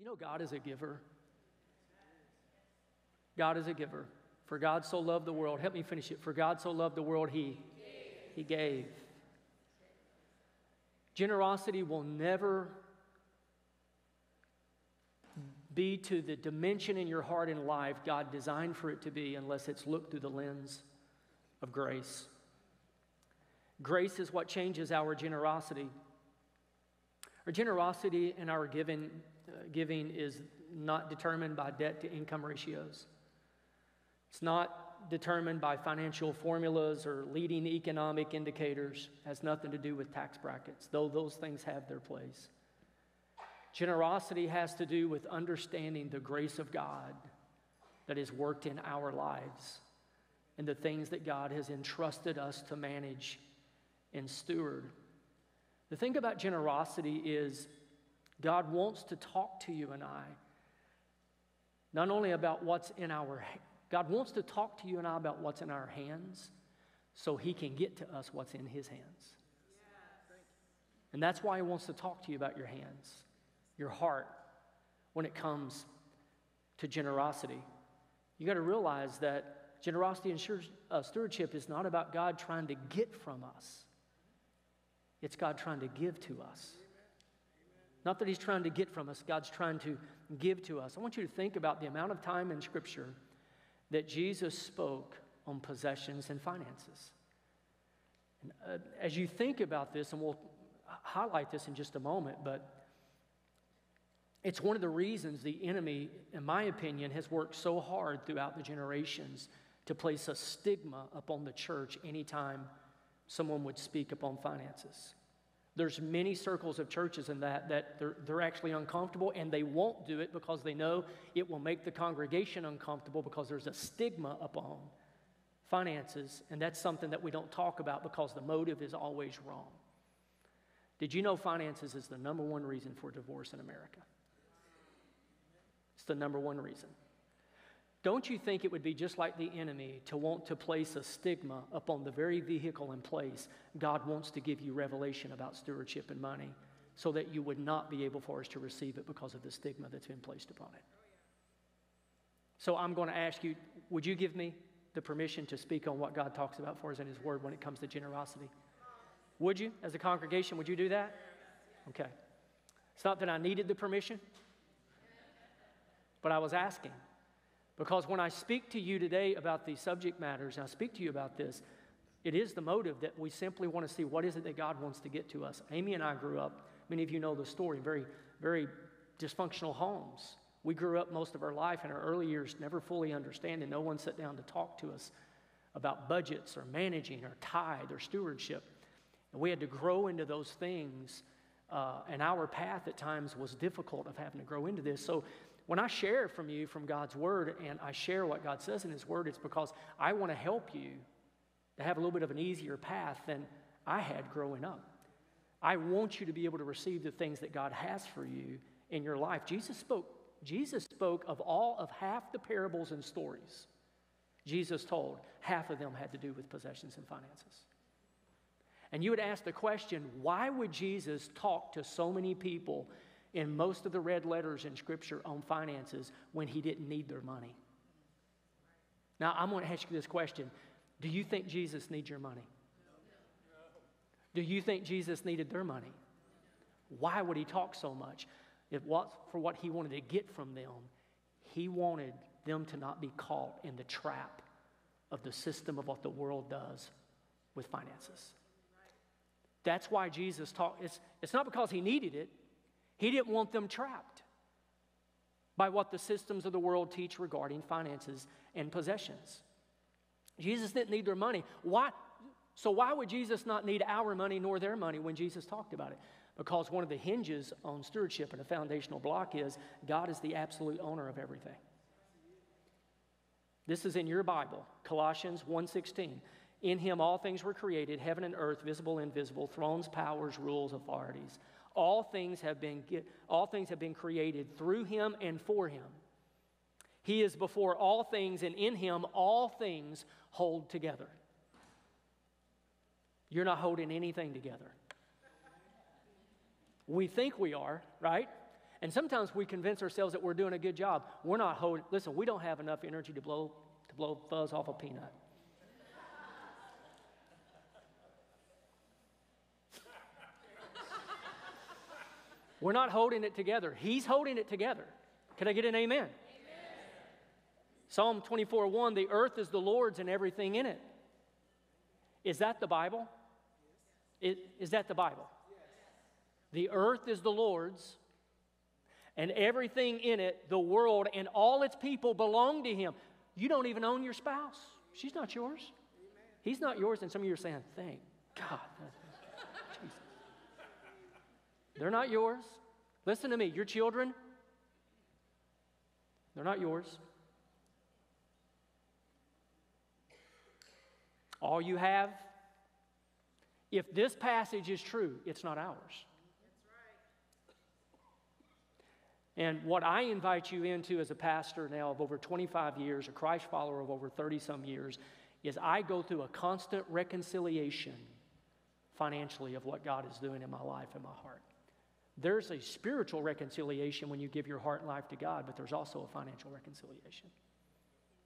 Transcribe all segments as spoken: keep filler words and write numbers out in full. You know, God is a giver. God is a giver. For God so loved the world. Help me finish it. For God so loved the world, he gave. He gave. Generosity will never be to the dimension in your heart and life God designed for it to be unless it's looked through the lens of grace. Grace is what changes our generosity. Our generosity and our giving, uh, giving is not determined by debt to income ratios. It's not determined by financial formulas or leading economic indicators. It has nothing to do with tax brackets, though those things have their place. Generosity has to do with understanding the grace of God that is worked in our lives and the things that God has entrusted us to manage and steward. The thing about generosity is God wants to talk to you and I, not only about what's in our, God wants to talk to you and I about what's in our hands so he can get to us what's in his hands. And that's why he wants to talk to you about your hands, your heart, when it comes to generosity. You got to realize that generosity and uh, stewardship is not about God trying to get from us. It's God trying to give to us. Not that he's trying to get from us. God's trying to give to us. I want you to think about the amount of time in Scripture that Jesus spoke on possessions and finances. And, uh, as you think about this, and we'll highlight this in just a moment, but it's one of the reasons the enemy, in my opinion, has worked so hard throughout the generations to place a stigma upon the church anytime someone would speak upon finances. There's many circles of churches in that that they're, they're actually uncomfortable, and they won't do it because they know it will make the congregation uncomfortable because there's a stigma upon finances, and that's something that we don't talk about because the motive is always wrong. Did you know finances is the number one reason for divorce in America? It's the number one reason. Don't you think it would be just like the enemy to want to place a stigma upon the very vehicle and place God wants to give you revelation about stewardship and money so that you would not be able for us to receive it because of the stigma that's been placed upon it? So I'm going to ask you, would you give me the permission to speak on what God talks about for us in his word when it comes to generosity? Would you, as a congregation, would you do that? Okay. It's not that I needed the permission, but I was asking, because when I speak to you today about these subject matters, and I speak to you about this, it is the motive that we simply want to see what is it that God wants to get to us. Amy and I grew up, many of you know the story, in very, very dysfunctional homes. We grew up most of our life in our early years never fully understanding. No one sat down to talk to us about budgets or managing or tithe or stewardship. And we had to grow into those things, uh, and our path at times was difficult of having to grow into this. So when I share from you from God's word and I share what God says in his word, it's because I want to help you to have a little bit of an easier path than I had growing up. I want you to be able to receive the things that God has for you in your life. Jesus spoke, Jesus spoke of all of half the parables and stories Jesus told. Half of them had to do with possessions and finances. And you would ask the question, why would Jesus talk to so many people in most of the red letters in Scripture on finances when he didn't need their money? Now, I'm going to ask you this question. Do you think Jesus needs your money? Do you think Jesus needed their money? Why would he talk so much? If what, for what he wanted to get from them, he wanted them to not be caught in the trap of the system of what the world does with finances. That's why Jesus talked. It's, it's not because he needed it. He didn't want them trapped by what the systems of the world teach regarding finances and possessions. Jesus didn't need their money. Why? So why would Jesus not need our money nor their money when Jesus talked about it? Because one of the hinges on stewardship and a foundational block is God is the absolute owner of everything. This is in your Bible, Colossians one sixteen. In him all things were created, heaven and earth, visible and invisible, thrones, powers, rules, authorities. All things have been, all things have been created through him and for him. He is before all things, and in him all things hold together. You're not holding anything together. We think we are, right? And sometimes we convince ourselves that we're doing a good job. We're not holding. Listen, we don't have enough energy to blow to blow fuzz off a peanut. We're not holding it together. He's holding it together. Can I get an amen? Amen. Psalm twenty-four one, the earth is the Lord's and everything in it. Is that the Bible? Yes. Is, is that the Bible? Yes. The earth is the Lord's and everything in it, the world and all its people belong to Him. You don't even own your spouse. She's not yours. Amen. He's not yours. And some of you are saying, thank God. They're not yours. Listen to me. Your children, they're not yours. All you have, if this passage is true, it's not ours. That's right. And what I invite you into as a pastor now of over twenty-five years, a Christ follower of over thirty-some years, is I go through a constant reconciliation financially of what God is doing in my life and my heart. There's a spiritual reconciliation when you give your heart and life to God, but there's also a financial reconciliation.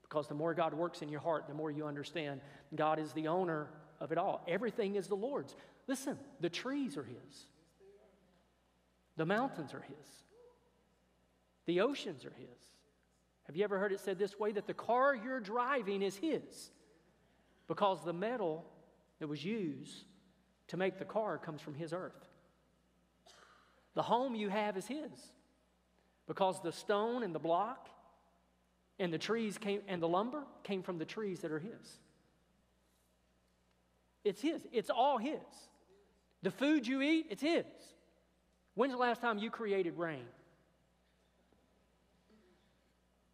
Because the more God works in your heart, the more you understand God is the owner of it all. Everything is the Lord's. Listen, the trees are His. The mountains are His. The oceans are His. Have you ever heard it said this way, that the car you're driving is His? Because the metal that was used to make the car comes from His earth. The home you have is His, because the stone and the block and the trees came, and the lumber came from the trees that are His. It's His. It's all His. The food you eat, it's His. When's the last time you created rain?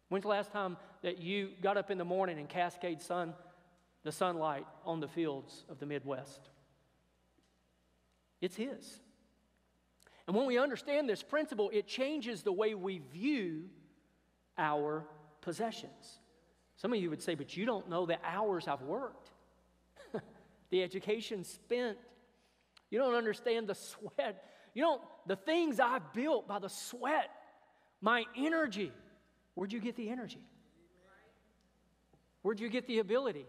When's the last time that you got up in the morning and cascade sun, the sunlight on the fields of the Midwest? It's His. And when we understand this principle, it changes the way we view our possessions. Some of you would say, but you don't know the hours I've worked, the education spent. You don't understand the sweat. You don't, the things I've built by the sweat, my energy. Where'd you get the energy? Where'd you get the ability?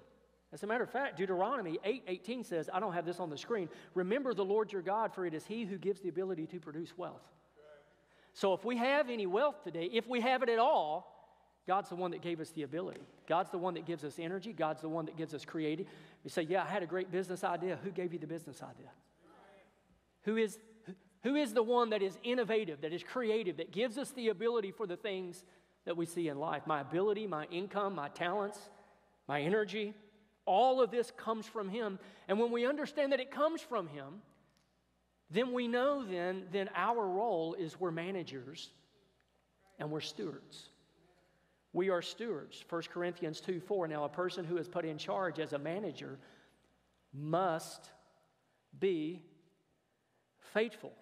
As a matter of fact, Deuteronomy eight eighteen says, I don't have this on the screen, remember the Lord your God, for it is He who gives the ability to produce wealth. So if we have any wealth today, if we have it at all, God's the one that gave us the ability. God's the one that gives us energy. God's the one that gives us creativity. We say, yeah, I had a great business idea. Who gave you the business idea? Who is, who is the one that is innovative, that is creative, that gives us the ability for the things that we see in life? My ability, my income, my talents, my energy. All of this comes from Him. And when we understand that it comes from Him, then we know then, then our role is we're managers and we're stewards. We are stewards. First Corinthians two four, now a person who is put in charge as a manager must be faithful.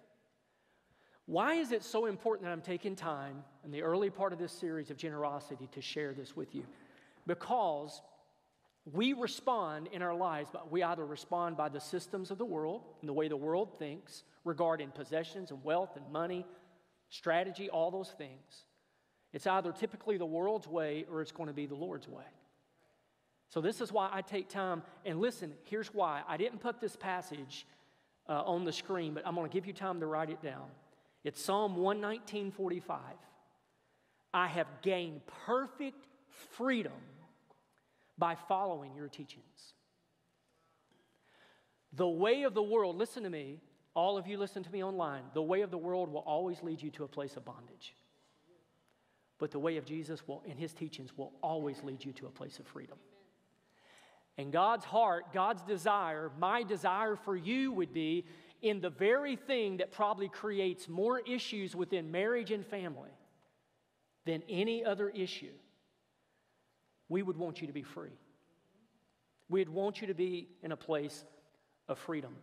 Why is it so important that I'm taking time in the early part of this series of generosity to share this with you? Because we respond in our lives, but we either respond by the systems of the world and the way the world thinks regarding possessions and wealth and money, strategy, all those things. It's either typically the world's way or it's going to be the Lord's way. So this is why I take time, and listen, here's why. I didn't put this passage uh, on the screen, but I'm going to give you time to write it down. It's Psalm one nineteen forty-five. I have gained perfect freedom by following your teachings. The way of the world, listen to me, all of you listen to me online, the way of the world will always lead you to a place of bondage. But the way of Jesus will, and His teachings will always lead you to a place of freedom. And God's heart, God's desire, my desire for you would be in the very thing that probably creates more issues within marriage and family than any other issue. We would want you to be free. We'd want you to be in a place of freedom.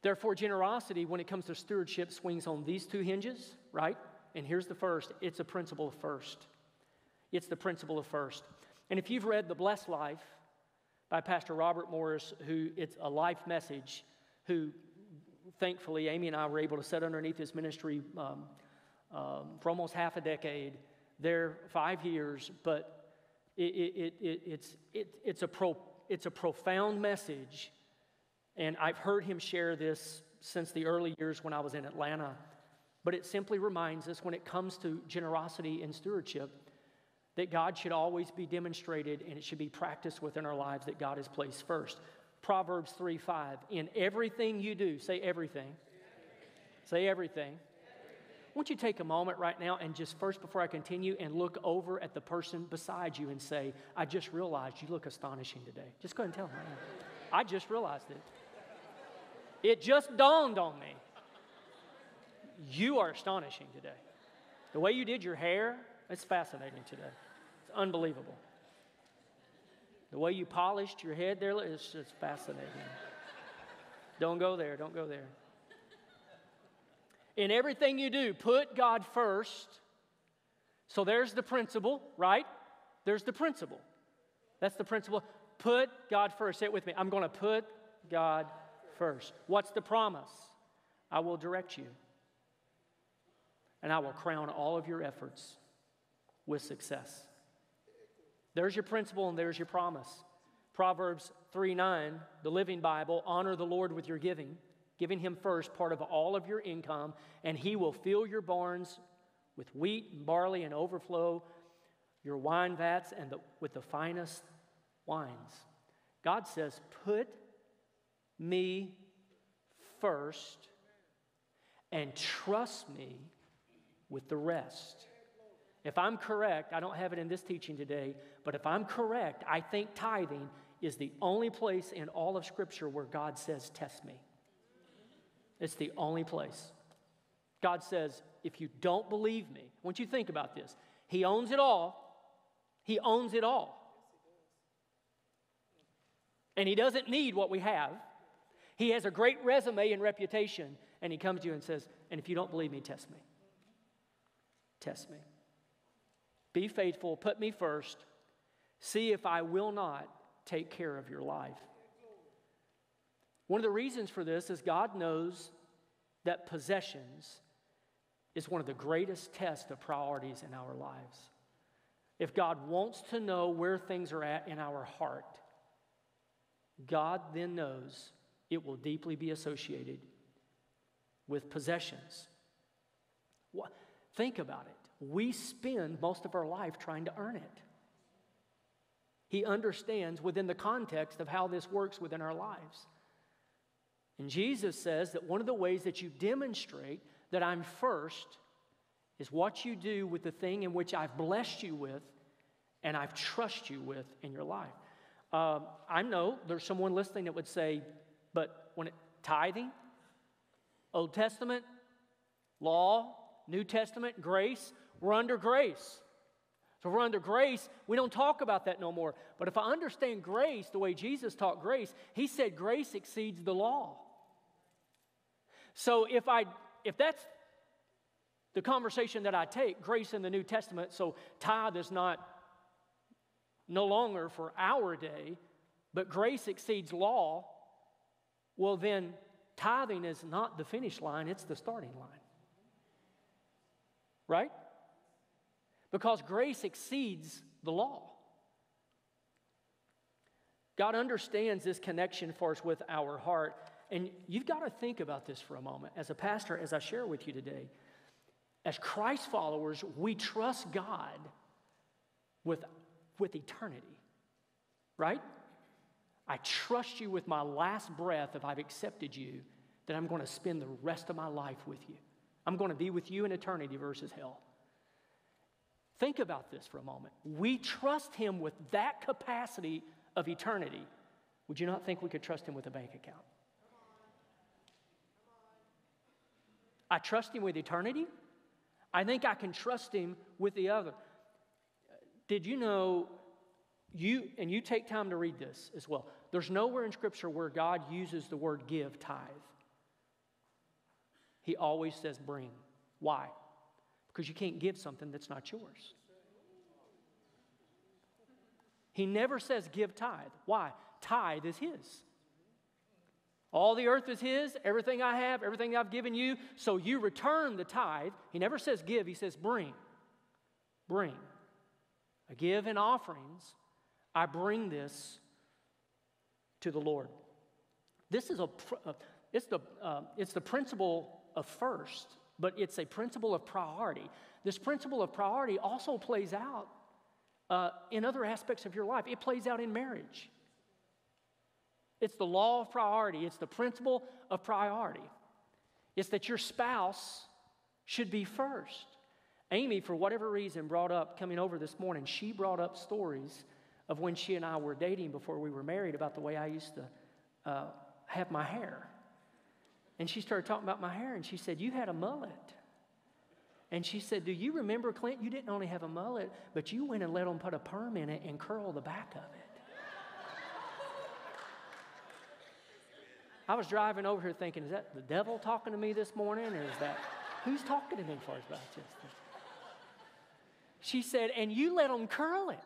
Therefore, generosity, when it comes to stewardship, swings on these two hinges, right? And here's the first. It's a principle of first. It's the principle of first. And if you've read The Blessed Life by Pastor Robert Morris, who it's a life message, who thankfully Amy and I were able to sit underneath his ministry um, um, for almost half a decade. They're five years, but it, it, it, it's, it, it's, a pro, it's a profound message. And I've heard him share this since the early years when I was in Atlanta. But it simply reminds us, when it comes to generosity and stewardship, that God should always be demonstrated, and it should be practiced within our lives, that God is placed first. Proverbs three five, in everything you do, say everything. everything. Say everything. everything. Won't you take a moment right now and just first, before I continue, and look over at the person beside you and say, I just realized you look astonishing today. Just go ahead and tell them. I just realized it. It just dawned on me. You are astonishing today. The way you did your hair, it's fascinating today. It's unbelievable. The way you polished your head there, it's just fascinating. Don't go there. Don't go there. In everything you do, put God first. So there's the principle, right? There's the principle. That's the principle. Put God first. Say it with me. I'm going to put God first. What's the promise? I will direct you, and I will crown all of your efforts with success. There's your principle, and there's your promise. Proverbs three nine, the Living Bible, honor the Lord with your giving, giving him first part of all of your income, and he will fill your barns with wheat and barley and overflow your wine vats and the, with the finest wines. God says, put me first and trust me with the rest. If I'm correct, I don't have it in this teaching today, but if I'm correct, I think tithing is the only place in all of Scripture where God says, test me. It's the only place. God says, if you don't believe me, I want you to think about this. He owns it all. He owns it all. And he doesn't need what we have. He has a great resume and reputation, and he comes to you and says, and if you don't believe me, test me. Test me. Be faithful, put me first, see if I will not take care of your life. One of the reasons for this is God knows that possessions is one of the greatest tests of priorities in our lives. If God wants to know where things are at in our heart, God then knows it will deeply be associated with possessions. What? Think about it. We spend most of our life trying to earn it. He understands within the context of how this works within our lives. And Jesus says that one of the ways that you demonstrate that I'm first is what you do with the thing in which I've blessed you with and I've trusted you with in your life. Um, I know there's someone listening that would say, but when it, tithing, Old Testament, law, New Testament, grace, we're under grace. So if we're under grace, we don't talk about that no more. But if I understand grace the way Jesus taught grace, he said grace exceeds the law. So if I if that's the conversation that I take, grace in the New Testament, so tithe is not no longer for our day, but grace exceeds law, well then tithing is not the finish line, it's the starting line. Right? Because grace exceeds the law. God understands this connection for us with our heart. And you've got to think about this for a moment. As a pastor, as I share with you today, as Christ followers, we trust God with, with eternity. Right? I trust you with my last breath, if I've accepted you, that I'm going to spend the rest of my life with you. I'm going to be with you in eternity versus hell. Think about this for a moment. We trust him with that capacity of eternity. Would you not think we could trust him with a bank account? Come on. Come on. I trust him with eternity. I think I can trust him with the other. Did you know, you, and you take time to read this as well, there's nowhere in Scripture where God uses the word give, tithe. He always says bring. Why? Because you can't give something that's not yours. He never says give tithe. Why? Tithe is his. All the earth is his, everything I have, everything I've given you, so you return the tithe. He never says give, he says bring. Bring. I give in offerings, I bring this to the Lord. This is a, it's the, uh, it's the principle of first, but it's a principle of priority. This principle of priority also plays out uh, in other aspects of your life. It plays out in marriage. It's the law of priority. It's the principle of priority. It's that your spouse should be first. Amy, for whatever reason, brought up, coming over this morning, she brought up stories of when she and I were dating before we were married about the way I used to uh, have my hair. And she started talking about my hair, and she said, you had a mullet. And she said, do you remember, Clint, you didn't only have a mullet, but you went and let them put a perm in it and curl the back of it. I was driving over here thinking, is that the devil talking to me this morning? Or is that, who's talking to me for us about this? She said, and you let them curl it.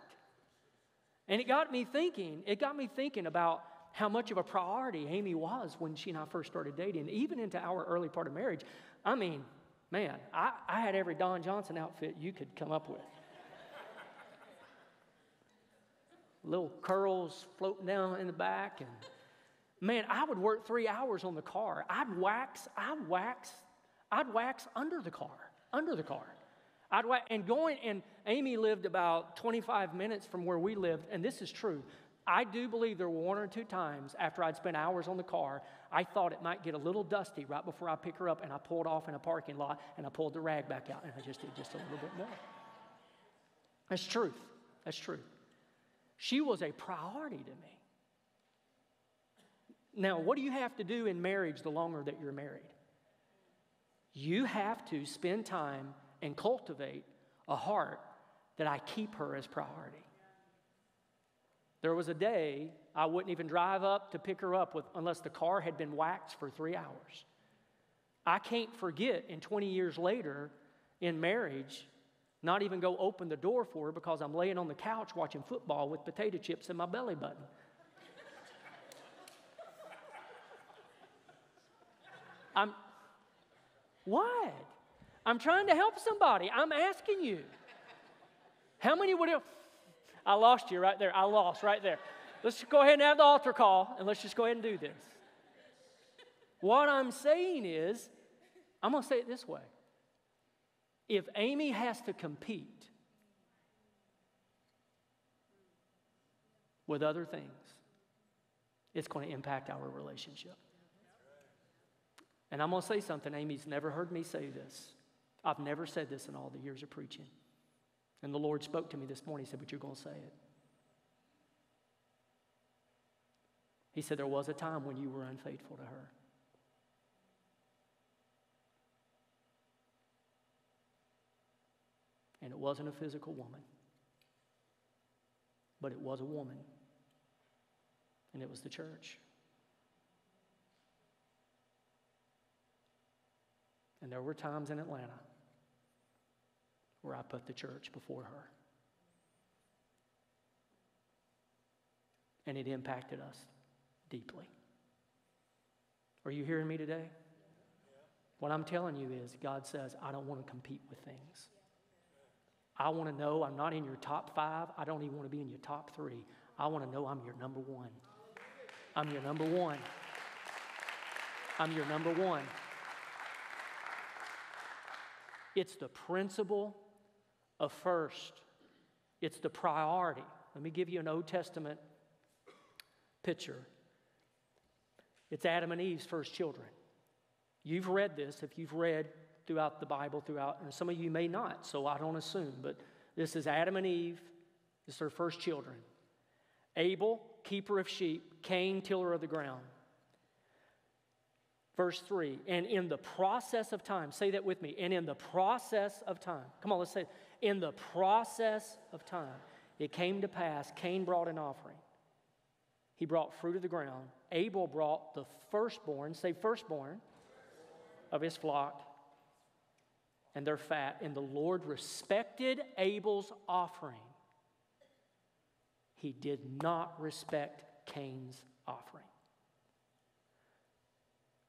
And it got me thinking, it got me thinking about how much of a priority Amy was when she and I first started dating, even into our early part of marriage. I mean, man, I, I had every Don Johnson outfit you could come up with. Little curls floating down in the back. And man, I would work three hours on the car. I'd wax, I'd wax, I'd wax under the car, under the car. I'd wax, and going, and Amy lived about twenty-five minutes from where we lived, and this is true. I do believe there were one or two times after I'd spent hours on the car, I thought it might get a little dusty right before I pick her up, and I pulled off in a parking lot, and I pulled the rag back out, and I just did just a little bit more. That's truth. That's truth. She was a priority to me. Now, what do you have to do in marriage the longer that you're married? You have to spend time and cultivate a heart that I keep her as priority. There was a day I wouldn't even drive up to pick her up with, unless the car had been waxed for three hours. I can't forget, and twenty years later in marriage, not even go open the door for her because I'm laying on the couch watching football with potato chips in my belly button. I'm, what? I'm trying to help somebody. I'm asking you. How many would have... I lost you right there. I lost right there. Let's just go ahead and have the altar call, and let's just go ahead and do this. What I'm saying is, I'm going to say it this way. If Amy has to compete with other things, it's going to impact our relationship. And I'm going to say something. Amy's never heard me say this. I've never said this in all the years of preaching. And the Lord spoke to me this morning. He said, but you're going to say it. He said, there was a time when you were unfaithful to her. And it wasn't a physical woman. But it was a woman. And it was the church. And there were times in Atlanta where I put the church before her. And it impacted us deeply. Are you hearing me today? What I'm telling you is God says, I don't want to compete with things. I want to know I'm not in your top five. I don't even want to be in your top three. I want to know I'm your number one. I'm your number one. I'm your number one. It's the principle of first. It's the priority. Let me give you an Old Testament picture. It's Adam and Eve's first children. You've read this if you've read throughout the Bible, throughout, and some of you may not, so I don't assume, but this is Adam and Eve. It's their first children. Abel, keeper of sheep. Cain, tiller of the ground. Verse three, and in the process of time, say that with me, and in the process of time, come on, let's say it. In the process of time, it came to pass, Cain brought an offering. He brought fruit of the ground. Abel brought the firstborn, say firstborn, of his flock and their fat. And the Lord respected Abel's offering. He did not respect Cain's offering.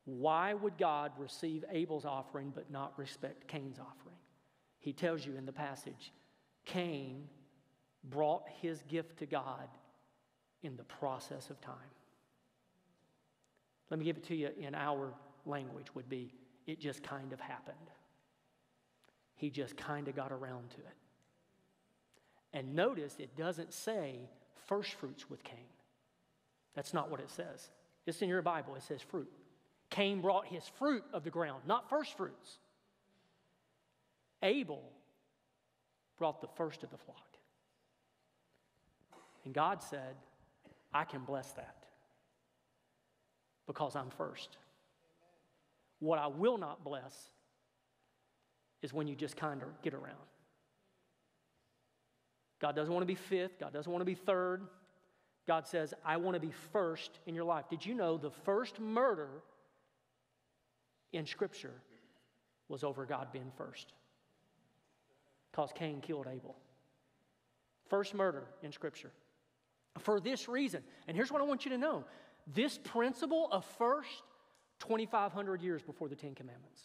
Why would God receive Abel's offering but not respect Cain's offering? He tells you in the passage, Cain brought his gift to God in the process of time. Let me give it to you in our language would be, it just kind of happened. He just kind of got around to it. And notice it doesn't say first fruits with Cain. That's not what it says. It's in your Bible. It says fruit. Cain brought his fruit of the ground, not first fruits. Abel brought the first of the flock. And God said, I can bless that because I'm first. What I will not bless is when you just kind of get around. God doesn't want to be fifth. God doesn't want to be third. God says, I want to be first in your life. Did you know the first murder in Scripture was over God being first? Because Cain killed Abel. First murder in Scripture. For this reason, and here's what I want you to know. This principle of first, twenty-five hundred years before the Ten Commandments.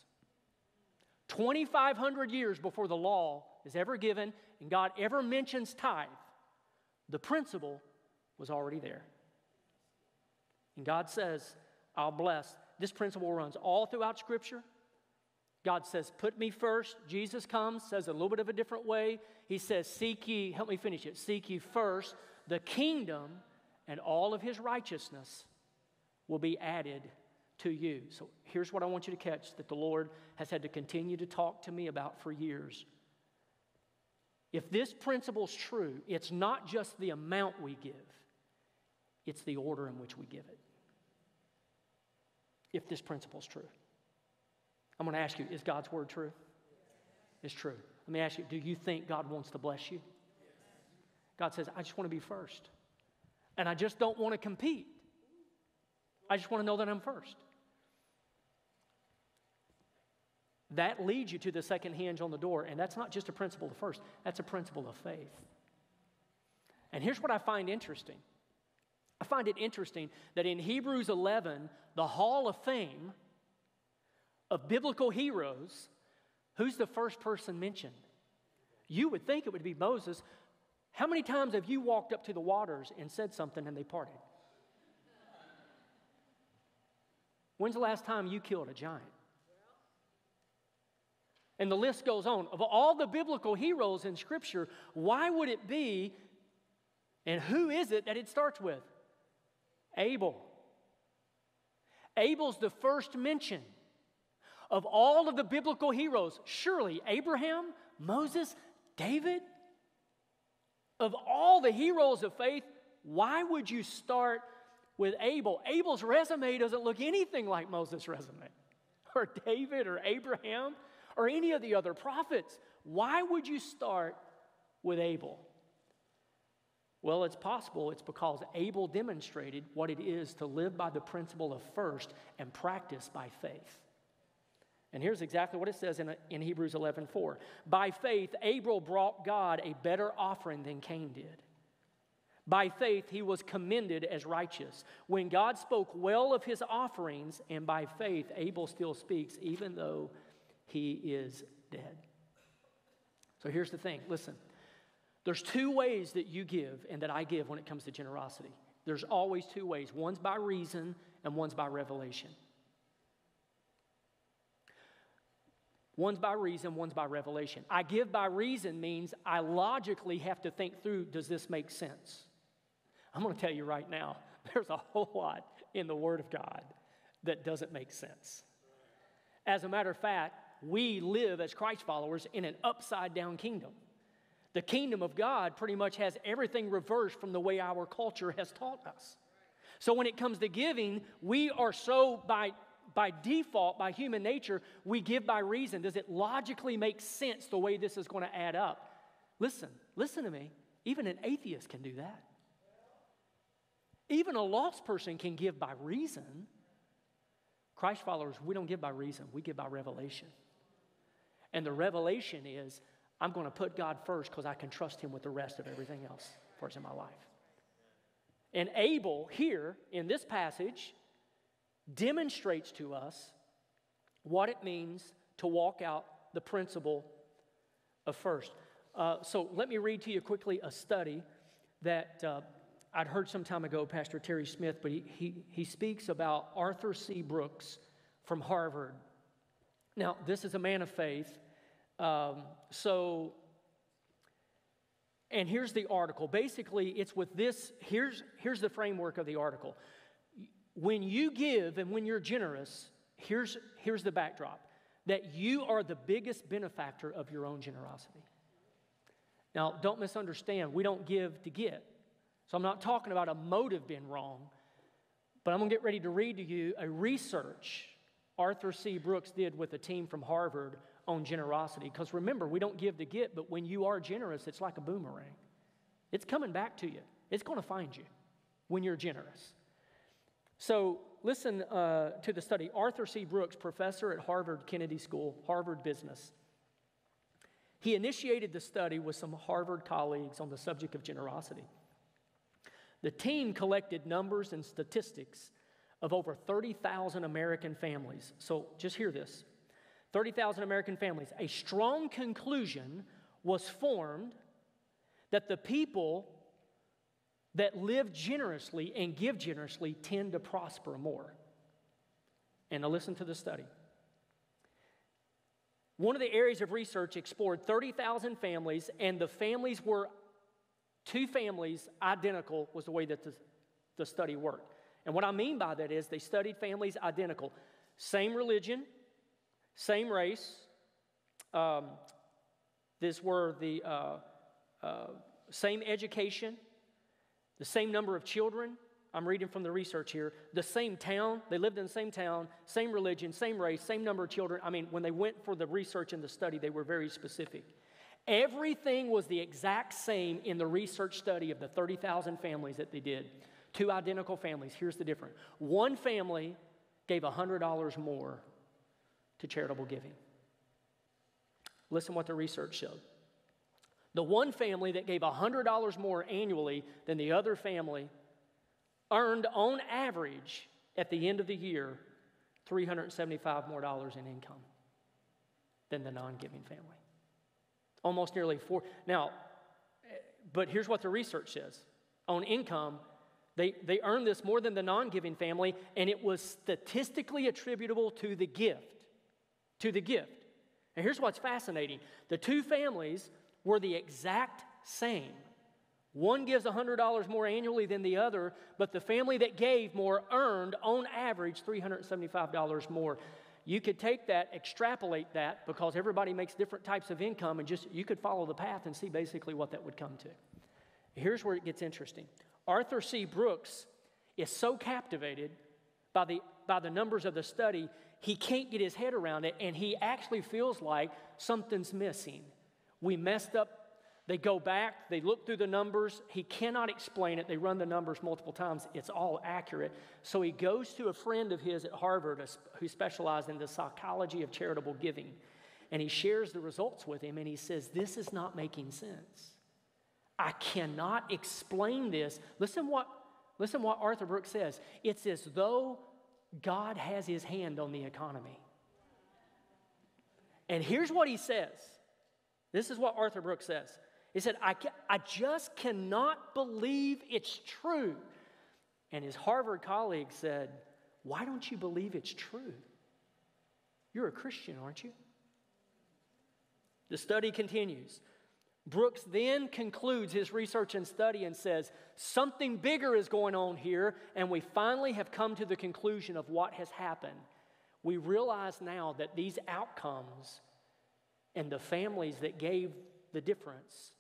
twenty-five hundred years before the law is ever given and God ever mentions tithe, the principle was already there. And God says, I'll bless. This principle runs all throughout Scripture. God says, put me first. Jesus comes, says a little bit of a different way. He says, seek ye, help me finish it, seek ye first the kingdom and all of his righteousness will be added to you. So here's what I want you to catch that the Lord has had to continue to talk to me about for years. If this principle's true, it's not just the amount we give, it's the order in which we give it. If this principle's true. I'm going to ask you, is God's word true? It's true. Let me ask you, do you think God wants to bless you? God says, I just want to be first. And I just don't want to compete. I just want to know that I'm first. That leads you to the second hinge on the door, and that's not just a principle of first. That's a principle of faith. And here's what I find interesting. I find it interesting that in Hebrews eleven, the Hall of Fame of biblical heroes, who's the first person mentioned? You would think it would be Moses. How many times have you walked up to the waters and said something and they parted? When's the last time you killed a giant? And the list goes on. Of all the biblical heroes in Scripture, why would it be, and who is it that it starts with? Abel. Abel's the first mention of all of the biblical heroes. Surely Abraham, Moses, David. Of all the heroes of faith, why would you start with Abel? Abel's resume doesn't look anything like Moses' resume, or David, or Abraham, or any of the other prophets. Why would you start with Abel? Well, it's possible it's because Abel demonstrated what it is to live by the principle of first and practice by faith. And here's exactly what it says in, in Hebrews eleven four. By faith, Abel brought God a better offering than Cain did. By faith, he was commended as righteous. When God spoke well of his offerings, and by faith, Abel still speaks, even though he is dead. So here's the thing. Listen, there's two ways that you give and that I give when it comes to generosity. There's always two ways. One's by reason and one's by revelation. One's by reason, one's by revelation. I give by reason means I logically have to think through, does this make sense? I'm going to tell you right now, there's a whole lot in the Word of God that doesn't make sense. As a matter of fact, we live as Christ followers in an upside-down kingdom. The kingdom of God pretty much has everything reversed from the way our culture has taught us. So when it comes to giving, we are so by... By default, by human nature, we give by reason. Does it logically make sense the way this is going to add up? Listen, listen to me. Even an atheist can do that. Even a lost person can give by reason. Christ followers, we don't give by reason. We give by revelation. And the revelation is, I'm going to put God first because I can trust him with the rest of everything else first in my life. And Abel here in this passage demonstrates to us what it means to walk out the principle of first. Uh, so let me read to you quickly a study that uh, I'd heard some time ago, Pastor Terry Smith, but he, he, he speaks about Arthur C. Brooks from Harvard. Now, this is a man of faith. Um, so, and here's the article. Basically, it's with this, here's, here's the framework of the article. When you give and when you're generous, here's, here's the backdrop, that you are the biggest benefactor of your own generosity. Now, don't misunderstand. We don't give to get. So I'm not talking about a motive being wrong, but I'm going to get ready to read to you a research Arthur C. Brooks did with a team from Harvard on generosity. Because remember, we don't give to get, but when you are generous, it's like a boomerang. It's coming back to you. It's going to find you when you're generous. So listen uh, to the study. Arthur C. Brooks, professor at Harvard Kennedy School, Harvard Business. He initiated the study with some Harvard colleagues on the subject of generosity. The team collected numbers and statistics of over thirty thousand American families. So just hear this. thirty thousand American families. A strong conclusion was formed that the people that live generously and give generously tend to prosper more. And now listen to the study. One of the areas of research explored thirty thousand families, and the families were, two families identical was the way that the, the study worked. And what I mean by that is they studied families identical. Same religion, same race. Um, these were the uh, uh, same education, the same number of children. I'm reading from the research here. The same town. They lived in the same town, same religion, same race, same number of children. I mean, when they went for the research and the study, they were very specific. Everything was the exact same in the research study of the thirty thousand families that they did. Two identical families. Here's the difference. One family gave one hundred dollars more to charitable giving. Listen what the research showed. The one family that gave one hundred dollars more annually than the other family earned on average at the end of the year three hundred seventy-five dollars more in income than the non-giving family. Almost nearly four. Now, but here's what the research says. On income, they, they earned this more than the non-giving family, and it was statistically attributable to the gift. To the gift. And here's what's fascinating. The two families were the exact same. One gives one hundred dollars more annually than the other, but the family that gave more earned, on average, three hundred seventy-five dollars more. You could take that, extrapolate that, because everybody makes different types of income, and just you could follow the path and see basically what that would come to. Here's where it gets interesting. Arthur C. Brooks is so captivated by the, by the numbers of the study, he can't get his head around it, and he actually feels like something's missing. We messed up. They go back, they look through the numbers. He cannot explain it. They run the numbers multiple times. It's all accurate. So he goes to a friend of his at Harvard who specialized in the psychology of charitable giving. And he shares the results with him, and he says, this is not making sense. I cannot explain this. Listen what, listen what Arthur Brooks says. It's as though God has his hand on the economy. And here's what he says. This is what Arthur Brooks says. He said, I, ca- I just cannot believe it's true. And his Harvard colleague said, why don't you believe it's true? You're a Christian, aren't you? The study continues. Brooks then concludes his research and study and says, something bigger is going on here, and we finally have come to the conclusion of what has happened. We realize now that these outcomes and the families that gave the difference,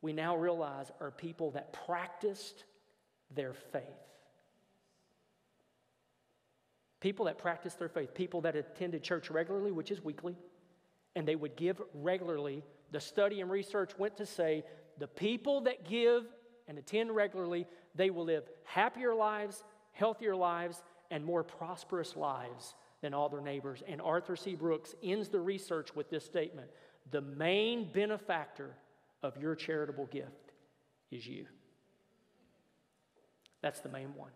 we now realize are people that practiced their faith. People that practiced their faith. People that attended church regularly, which is weekly, and they would give regularly. The study and research went to say the people that give and attend regularly, they will live happier lives, healthier lives, and more prosperous lives than all their neighbors. And Arthur C. Brooks ends the research with this statement. The main benefactor of your charitable gift is you. That's the main one.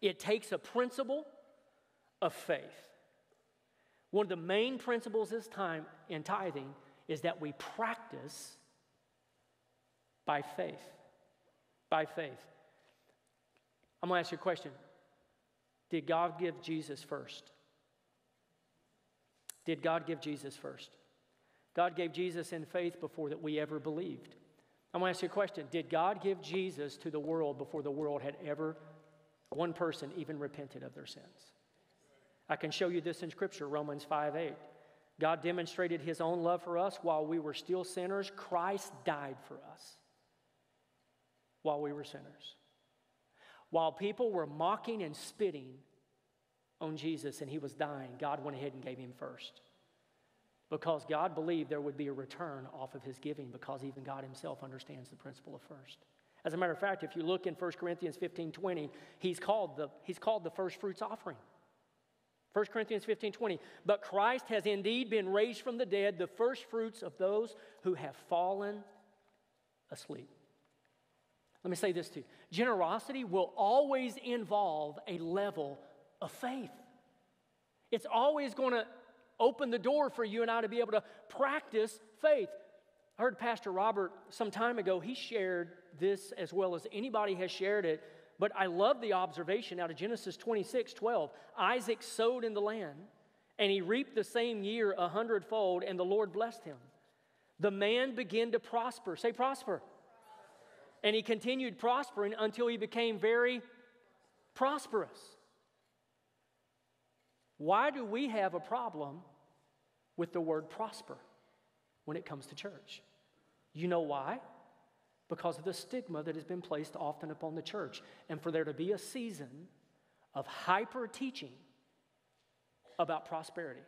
It takes a principle of faith. One of the main principles this time in tithing is that we practice by faith. By faith. I'm going to ask you a question. Did God give Jesus first? Did God give Jesus first? God gave Jesus in faith before that we ever believed. I'm going to ask you a question. Did God give Jesus to the world before the world had ever, one person even repented of their sins? I can show you this in Scripture, Romans five eight. God demonstrated His own love for us while we were still sinners. Christ died for us while we were sinners. While people were mocking and spitting on Jesus and He was dying, God went ahead and gave Him first. Because God believed there would be a return off of His giving, because even God Himself understands the principle of first. As a matter of fact, if you look in First Corinthians fifteen twenty, he's called the, he's called the first fruits offering. First Corinthians fifteen twenty, but Christ has indeed been raised from the dead, the first fruits of those who have fallen asleep. Let me say this to you. Generosity will always involve a level of faith. It's always going to open the door for you and I to be able to practice faith. I heard Pastor Robert some time ago. He shared this as well as anybody has shared it, but I love the observation out of Genesis twenty-six twelve. Isaac sowed in the land, and he reaped the same year a hundredfold, and the Lord blessed him. The man began to prosper. Say prosper. And he continued prospering until he became very prosperous. Why do we have a problem with the word prosper when it comes to church? You know why? Because of the stigma that has been placed often upon the church. And for there to be a season of hyper teaching about prosperity.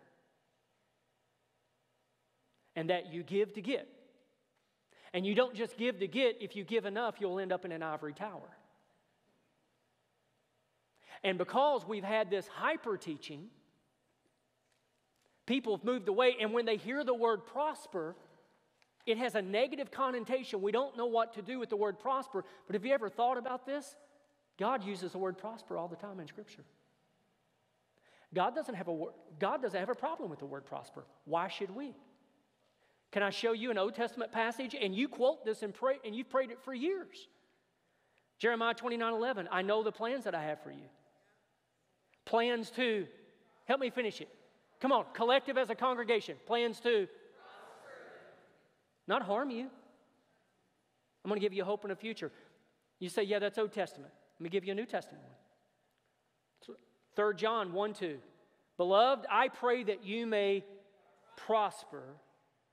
And that you give to get. And you don't just give to get. If you give enough, you'll end up in an ivory tower. And because we've had this hyper teaching, people have moved away, and when they hear the word prosper, it has a negative connotation. We don't know what to do with the word prosper, but have you ever thought about this? God uses the word prosper all the time in Scripture. God doesn't have a, God doesn't have a problem with the word prosper. Why should we? Can I show you an Old Testament passage? And you quote this and pray, and you've prayed it for years. Jeremiah twenty-nine eleven, I know the plans that I have for you. Plans to, help me finish it. Come on, collective as a congregation. Plans to not harm you. I'm going to give you hope in the future. You say, yeah, that's Old Testament. Let me give you a New Testament one. Third John one two. Beloved, I pray that you may prosper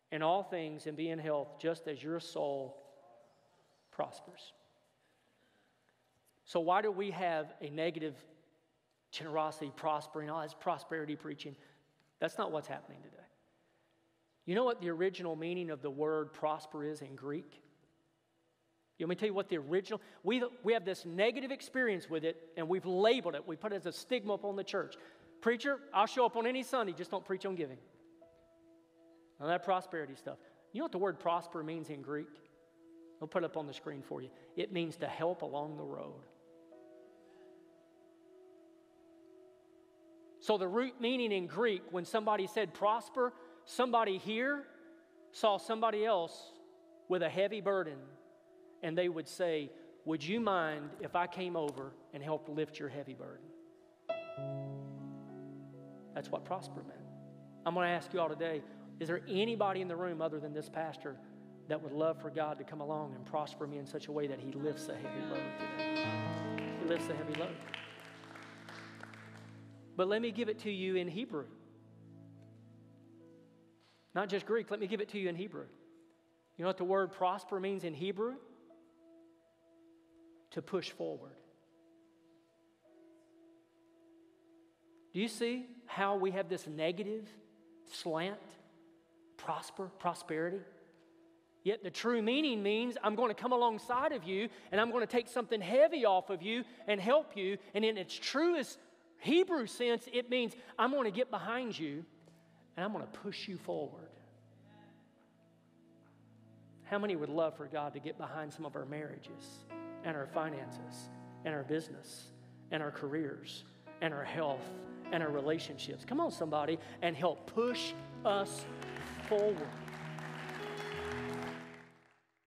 in all things and be in health just as your soul prospers. So why do we have a negative generosity, prospering, all this prosperity preaching? That's not what's happening today. You know what the original meaning of the word prosper is in Greek? You want me to tell you what the original? We, we have this negative experience with it, and we've labeled it. We put it as a stigma upon the church. Preacher, I'll show up on any Sunday, just don't preach on giving. None of that prosperity stuff. You know what the word prosper means in Greek? I'll put it up on the screen for you. It means to help along the road. So the root meaning in Greek, when somebody said prosper, somebody here saw somebody else with a heavy burden, and they would say, would you mind if I came over and helped lift your heavy burden? That's what prosper meant. I'm going to ask you all today, is there anybody in the room other than this pastor that would love for God to come along and prosper me in such a way that He lifts a heavy load today? He lifts a heavy load. But let me give it to you in Hebrew. Not just Greek. Let me give it to you in Hebrew. You know what the word prosper means in Hebrew? To push forward. Do you see how we have this negative slant? Prosper, prosperity. Yet the true meaning means I'm going to come alongside of you, and I'm going to take something heavy off of you and help you. And in its truest Hebrew sense, it means I'm going to get behind you and I'm going to push you forward. How many would love for God to get behind some of our marriages and our finances and our business and our careers and our health and our relationships. Come on, somebody, and help push us forward.